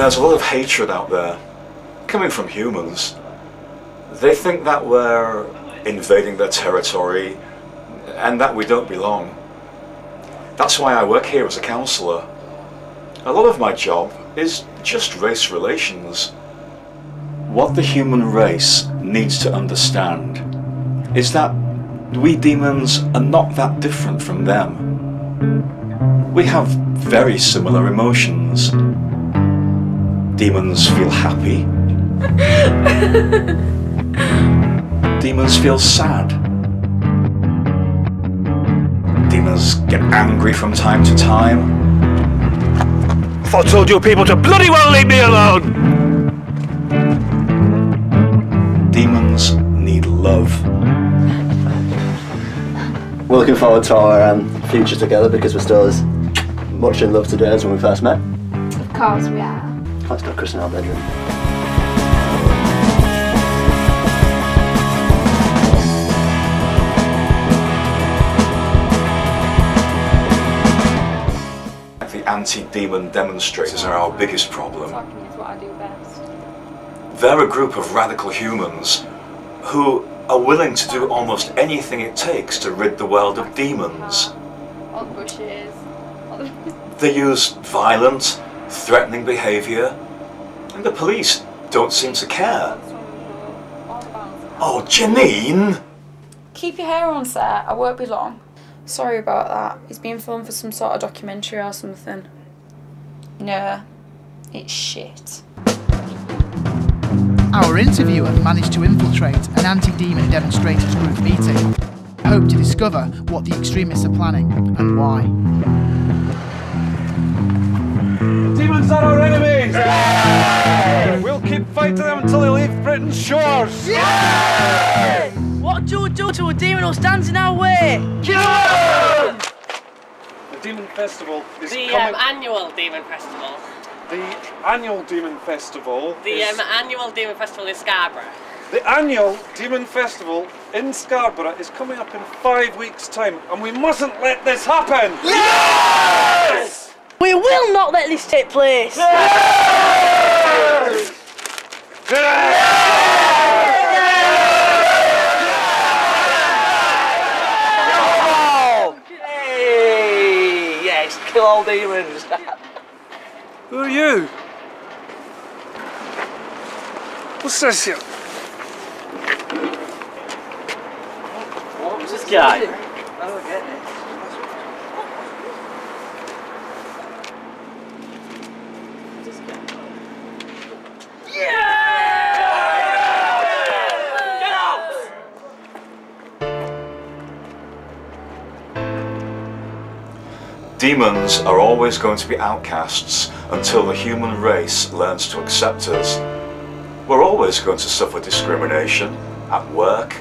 There's a lot of hatred out there, coming from humans. They think that we're invading their territory and that we don't belong. That's why I work here as a counsellor. A lot of my job is just race relations. What the human race needs to understand is that we demons are not that different from them. We have very similar emotions. Demons feel happy. Demons feel sad. Demons get angry from time to time. I thought I told you people to bloody well leave me alone! Demons need love. We're looking forward to our future together because we're still as much in love today as when we first met. Of course we are. Let's go Chris in our bedroom. The Anti-Demon Demonstrators are our biggest problem. Talking is what I do best. They're a group of radical humans who are willing to do almost anything it takes to rid the world of demons. All the bushes. They use violent, threatening behaviour, and the police don't seem to care. Oh, Janine! Keep your hair on, sir. I won't be long. Sorry about that. He's being filmed for some sort of documentary or something. No, it's shit. Our interviewer managed to infiltrate an anti-demon demonstrators group meeting. Hope to discover what the extremists are planning and why. Demons are our enemies! Yay! We'll keep fighting them until they leave Britain's shores! Yay! What do we do to a demon who stands in our way? Kill him! The Demon Festival is the annual Demon Festival. The annual Demon Festival. The annual Demon Festival in Scarborough. The annual Demon Festival in Scarborough is coming up in 5 weeks' time, and we mustn't let this happen! Yes! We will not let this take place! Yes! Yes! Yes! Hey, yes, kill all demons! Who are you? What's this here? What was this guy? I don't get it. Demons are always going to be outcasts until the human race learns to accept us. We're always going to suffer discrimination at work,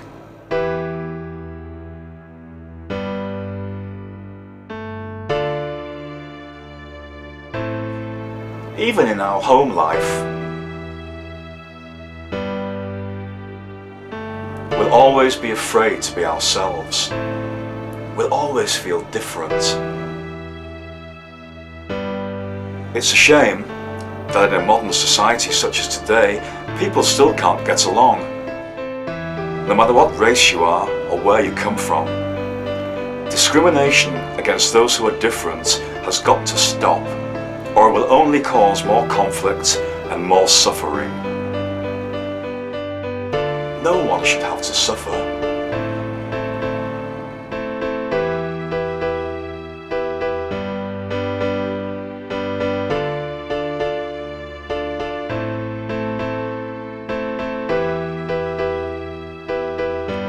even in our home life. We'll always be afraid to be ourselves. We'll always feel different. It's a shame that in a modern society such as today, people still can't get along. No matter what race you are or where you come from, discrimination against those who are different has got to stop, or it will only cause more conflict and more suffering. No one should have to suffer.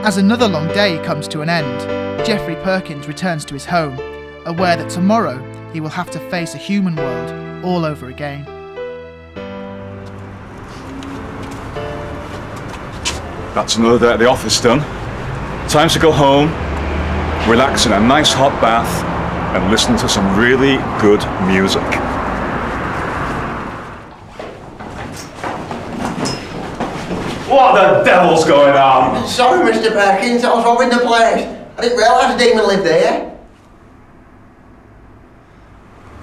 As another long day comes to an end, Jeffrey Perkins returns to his home, aware that tomorrow he will have to face a human world all over again. That's another day at the office done. Time to go home, relax in a nice hot bath, and listen to some really good music. What the devil's going on? Sorry, Mr. Perkins, I was robbing the place. I didn't realise a demon lived there.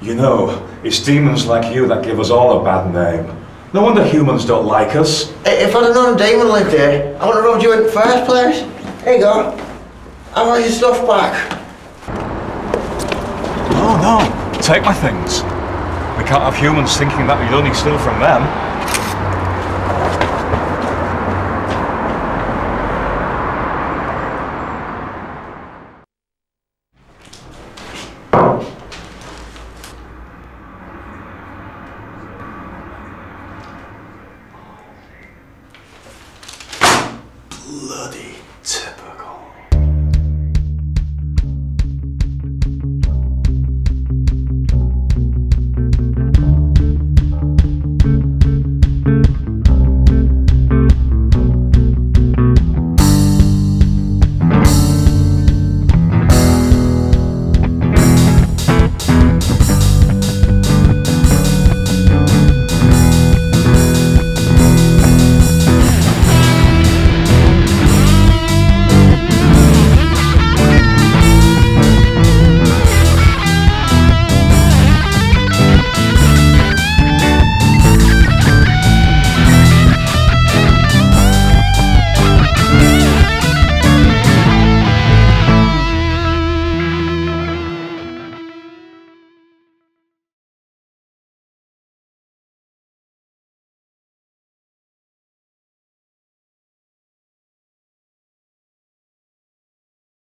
You know, It's demons like you that give us all a bad name. No wonder humans don't like us. If I'd have known a demon lived here, I would have robbed you in the first place. Here you go. I want your stuff back. No, no. Take my things. We can't have humans thinking that we only steal from them. Bloody.